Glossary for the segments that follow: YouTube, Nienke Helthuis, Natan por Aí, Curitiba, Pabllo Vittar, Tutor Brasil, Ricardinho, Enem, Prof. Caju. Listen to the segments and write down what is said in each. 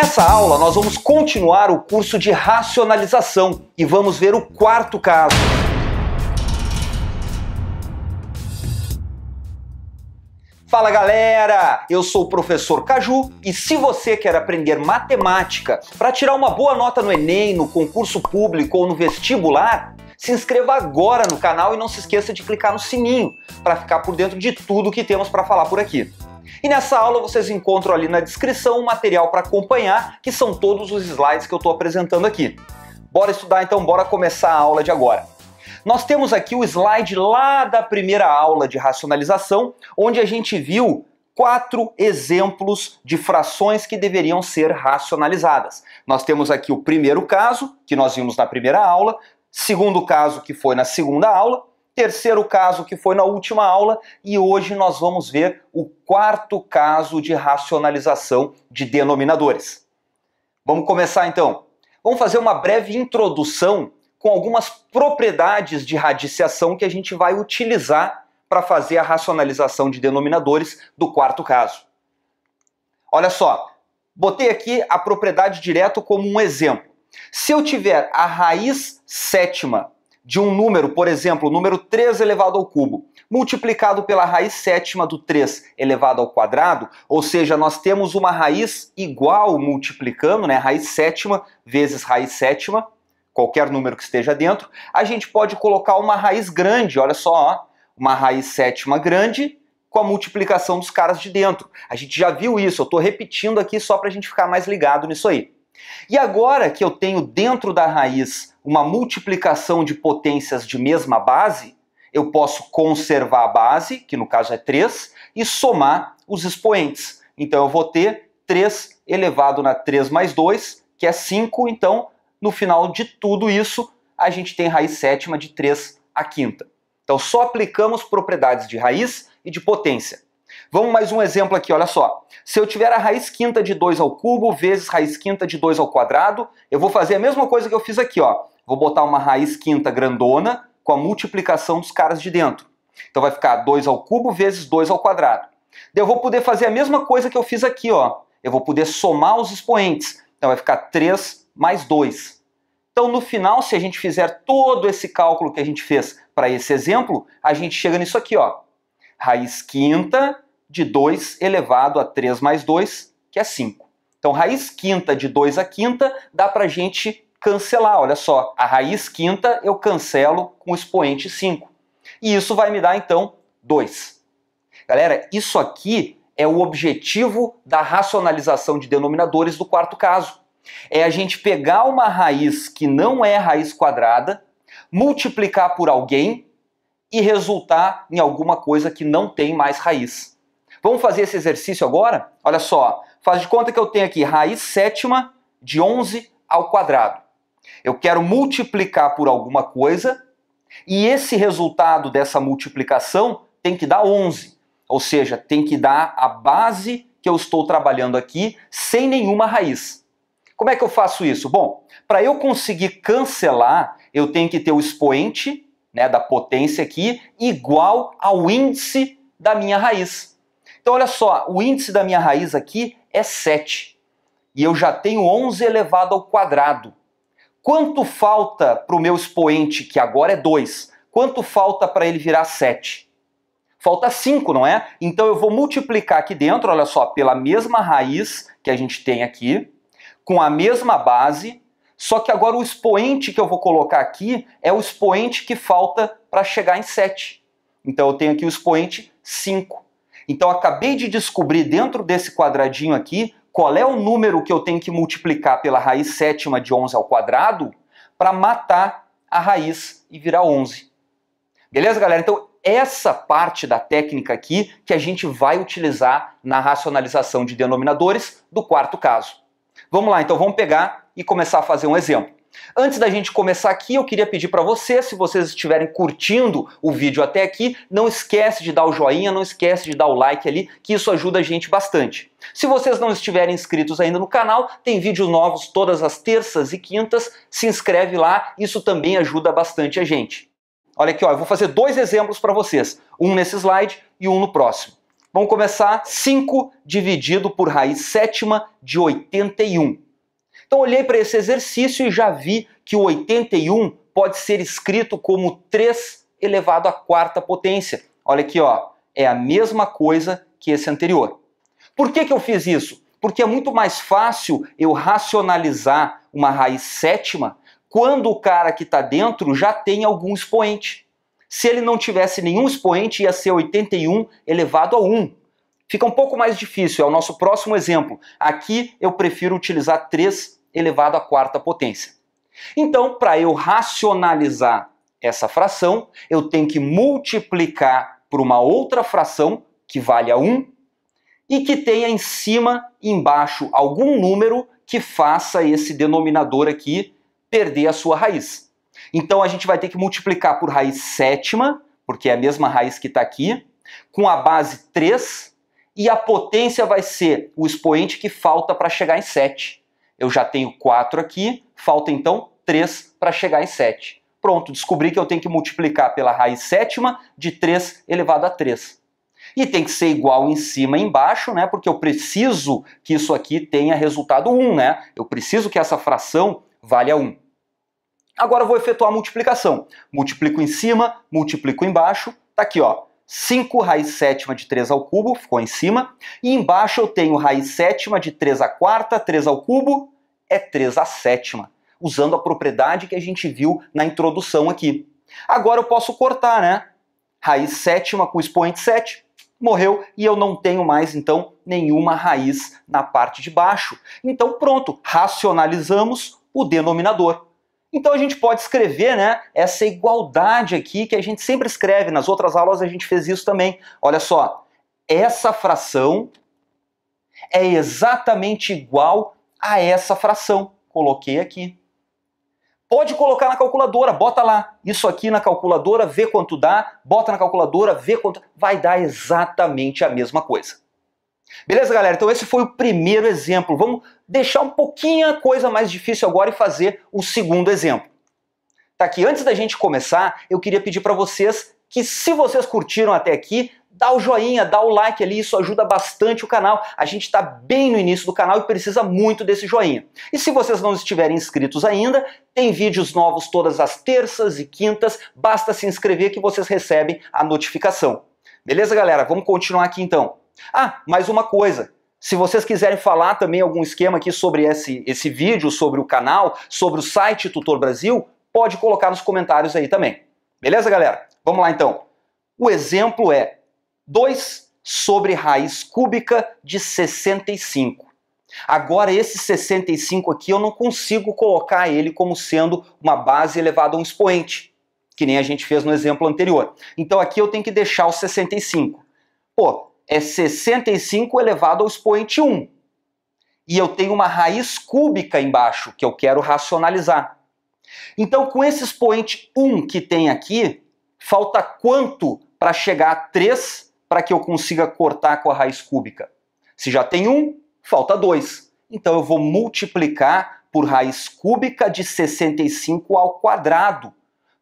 Nessa aula nós vamos continuar o curso de racionalização e vamos ver o quarto caso. Fala galera, eu sou o professor Caju e se você quer aprender matemática para tirar uma boa nota no Enem, no concurso público ou no vestibular, se inscreva agora no canal e não se esqueça de clicar no sininho para ficar por dentro de tudo que temos para falar por aqui. E nessa aula vocês encontram ali na descrição o material para acompanhar, que são todos os slides que eu estou apresentando aqui. Bora estudar então, bora começar a aula de agora. Nós temos aqui o slide lá da primeira aula de racionalização, onde a gente viu 4 exemplos de frações que deveriam ser racionalizadas. Nós temos aqui o primeiro caso, que nós vimos na primeira aula, segundo caso, que foi na segunda aula, terceiro caso, que foi na última aula, e hoje nós vamos ver o quarto caso de racionalização de denominadores. Vamos começar então. Vamos fazer uma breve introdução com algumas propriedades de radiciação que a gente vai utilizar para fazer a racionalização de denominadores do quarto caso. Olha só, botei aqui a propriedade direta como um exemplo. Se eu tiver a raiz sétima de um número, por exemplo, o número 3 elevado ao cubo, multiplicado pela raiz sétima do 3 elevado ao quadrado, ou seja, nós temos uma raiz igual multiplicando, né, raiz sétima vezes raiz sétima, qualquer número que esteja dentro, a gente pode colocar uma raiz grande, olha só, ó, uma raiz sétima grande com a multiplicação dos caras de dentro. A gente já viu isso, eu estou repetindo aqui só para a gente ficar mais ligado nisso aí. E agora que eu tenho dentro da raiz uma multiplicação de potências de mesma base, eu posso conservar a base, que no caso é 3, e somar os expoentes. Então eu vou ter 3 elevado na 3 mais 2, que é 5, então no final de tudo isso, a gente tem raiz sétima de 3 à quinta. Então só aplicamos propriedades de raiz e de potência. Vamos mais um exemplo aqui, olha só. Se eu tiver a raiz quinta de 2 ao cubo vezes raiz quinta de 2 ao quadrado, eu vou fazer a mesma coisa que eu fiz aqui, ó. Vou botar uma raiz quinta grandona com a multiplicação dos caras de dentro. Então vai ficar 2 ao cubo vezes 2 ao quadrado. Daí eu vou poder fazer a mesma coisa que eu fiz aqui, ó. Eu vou poder somar os expoentes. Então vai ficar 3 mais 2. Então no final, se a gente fizer todo esse cálculo que a gente fez para esse exemplo, a gente chega nisso aqui, ó. Raiz quinta de 2 elevado a 3 mais 2, que é 5. Então raiz quinta de 2 à quinta dá para a gente cancelar, olha só. A raiz quinta eu cancelo com o expoente 5. E isso vai me dar então 2. Galera, isso aqui é o objetivo da racionalização de denominadores do quarto caso. É a gente pegar uma raiz que não é raiz quadrada, multiplicar por alguém e resultar em alguma coisa que não tem mais raiz. Vamos fazer esse exercício agora? Olha só, faz de conta que eu tenho aqui raiz sétima de 11 ao quadrado. Eu quero multiplicar por alguma coisa e esse resultado dessa multiplicação tem que dar 11. Ou seja, tem que dar a base que eu estou trabalhando aqui sem nenhuma raiz. Como é que eu faço isso? Bom, para eu conseguir cancelar, eu tenho que ter o expoente, né, da potência aqui, igual ao índice da minha raiz. Então olha só, o índice da minha raiz aqui é 7. E eu já tenho 11 elevado ao quadrado. Quanto falta para o meu expoente, que agora é 2? Quanto falta para ele virar 7? Falta 5, não é? Então eu vou multiplicar aqui dentro, olha só, pela mesma raiz que a gente tem aqui, com a mesma base, só que agora o expoente que eu vou colocar aqui é o expoente que falta para chegar em 7. Então eu tenho aqui o expoente 5. Então eu acabei de descobrir dentro desse quadradinho aqui qual é o número que eu tenho que multiplicar pela raiz sétima de 11 ao quadrado para matar a raiz e virar 11. Beleza, galera? Então essa parte da técnica aqui que a gente vai utilizar na racionalização de denominadores do quarto caso. Vamos lá, então vamos pegar e começar a fazer um exemplo. Antes da gente começar aqui, eu queria pedir para você, se vocês estiverem curtindo o vídeo até aqui, não esquece de dar o joinha, não esquece de dar o like ali, que isso ajuda a gente bastante. Se vocês não estiverem inscritos ainda no canal, tem vídeos novos todas as terças e quintas, se inscreve lá, isso também ajuda bastante a gente. Olha aqui, ó, eu vou fazer 2 exemplos para vocês, um nesse slide e um no próximo. Vamos começar 5 dividido por raiz sétima de 81. Então olhei para esse exercício e já vi que o 81 pode ser escrito como 3⁴ potência. Olha aqui, ó, é a mesma coisa que esse anterior. Por que eu fiz isso? Porque é muito mais fácil eu racionalizar uma raiz sétima quando o cara que está dentro já tem algum expoente. Se ele não tivesse nenhum expoente, ia ser 81⁴. Fica um pouco mais difícil, é o nosso próximo exemplo. Aqui eu prefiro utilizar 3⁴ potência. Então, para eu racionalizar essa fração, eu tenho que multiplicar por uma outra fração, que vale a 1, e que tenha em cima e embaixo algum número que faça esse denominador aqui perder a sua raiz. Então a gente vai ter que multiplicar por raiz sétima, porque é a mesma raiz que está aqui, com a base 3, e a potência vai ser o expoente que falta para chegar em 7. Eu já tenho 4 aqui, falta então 3 para chegar em 7. Pronto, descobri que eu tenho que multiplicar pela raiz sétima de 3⁴. E tem que ser igual em cima e embaixo, né? Porque eu preciso que isso aqui tenha resultado 1, né? Eu preciso que essa fração valha 1. Agora eu vou efetuar a multiplicação. Multiplico em cima, multiplico embaixo. Tá aqui, ó. 5 raiz sétima de 3⁴, ficou em cima. E embaixo eu tenho raiz sétima de 3⁴, 3⁴, é 3⁴, usando a propriedade que a gente viu na introdução aqui. Agora eu posso cortar, né? Raiz sétima com expoente 7. Morreu e eu não tenho mais, então, nenhuma raiz na parte de baixo. Então, pronto, racionalizamos o denominador. Então a gente pode escrever, né, essa igualdade aqui que a gente sempre escreve. Nas outras aulas a gente fez isso também. Olha só, essa fração é exatamente igual a essa fração. Coloquei aqui. Pode colocar na calculadora, bota lá. Isso aqui na calculadora, vê quanto dá. Bota na calculadora, vê quanto... Vai dar exatamente a mesma coisa. Beleza, galera? Então esse foi o primeiro exemplo. Vamos deixar um pouquinho a coisa mais difícil agora e fazer o segundo exemplo. Tá aqui. Antes da gente começar, eu queria pedir para vocês que, se vocês curtiram até aqui, dá o joinha, dá o like ali, isso ajuda bastante o canal. A gente está bem no início do canal e precisa muito desse joinha. E se vocês não estiverem inscritos ainda, tem vídeos novos todas as terças e quintas, basta se inscrever que vocês recebem a notificação. Beleza, galera? Vamos continuar aqui então. Ah, mais uma coisa. Se vocês quiserem falar também algum esquema aqui sobre esse vídeo, sobre o canal, sobre o site Tutor Brasil, pode colocar nos comentários aí também. Beleza, galera? Vamos lá então. O exemplo é 2/raiz cúbica de 65. Agora esse 65 aqui eu não consigo colocar ele como sendo uma base elevada a um expoente, que nem a gente fez no exemplo anterior. Então aqui eu tenho que deixar o 65. Pô, é 65⁴ expoente 1. E eu tenho uma raiz cúbica embaixo, que eu quero racionalizar. Então com esse expoente 1 que tem aqui, falta quanto para chegar a 3, para que eu consiga cortar com a raiz cúbica? Se já tem 1, falta 2. Então eu vou multiplicar por raiz cúbica de 65⁴,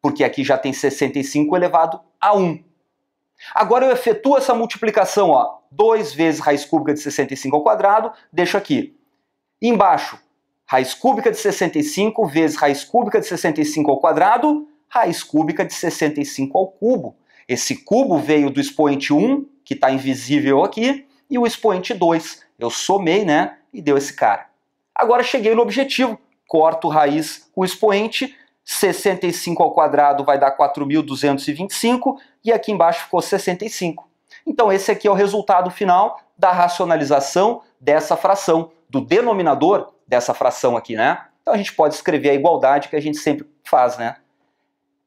porque aqui já tem 65⁴. Agora eu efetuo essa multiplicação, ó, 2 vezes raiz cúbica de 65⁴, deixo aqui. Embaixo, raiz cúbica de 65 vezes raiz cúbica de 65⁴, raiz cúbica de 65⁴. Esse cubo veio do expoente 1, que está invisível aqui, e o expoente 2. Eu somei, né, e deu esse cara. Agora cheguei no objetivo. Corto raiz com expoente. 65⁴ vai dar 4.225. E aqui embaixo ficou 65. Então esse aqui é o resultado final da racionalização dessa fração, do denominador dessa fração aqui, né? Então a gente pode escrever a igualdade que a gente sempre faz, né?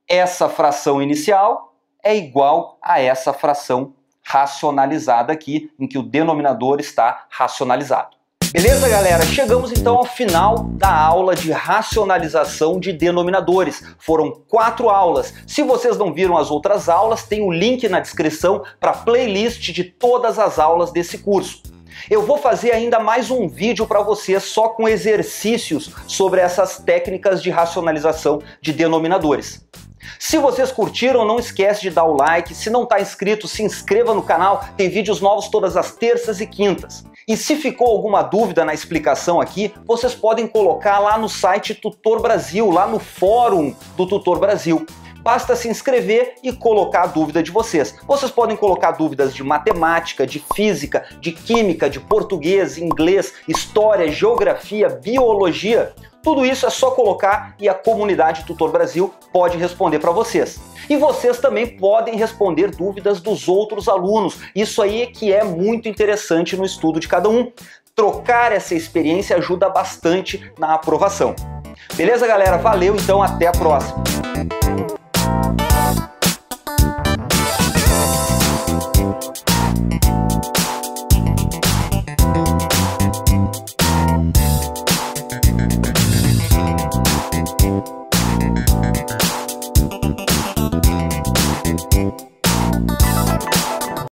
Essa fração inicial é igual a essa fração racionalizada aqui, em que o denominador está racionalizado. Beleza, galera? Chegamos então ao final da aula de racionalização de denominadores. Foram 4 aulas. Se vocês não viram as outras aulas, tem o link na descrição para a playlist de todas as aulas desse curso. Eu vou fazer ainda mais um vídeo para vocês só com exercícios sobre essas técnicas de racionalização de denominadores. Se vocês curtiram, não esquece de dar o like. Se não está inscrito, se inscreva no canal. Tem vídeos novos todas as terças e quintas. E se ficou alguma dúvida na explicação aqui, vocês podem colocar lá no site Tutor Brasil, lá no fórum do Tutor Brasil. Basta se inscrever e colocar a dúvida de vocês. Vocês podem colocar dúvidas de matemática, de física, de química, de português, inglês, história, geografia, biologia. Tudo isso é só colocar e a comunidade Tutor Brasil pode responder para vocês. E vocês também podem responder dúvidas dos outros alunos. Isso aí é que é muito interessante no estudo de cada um. Trocar essa experiência ajuda bastante na aprovação. Beleza, galera? Valeu, então até a próxima.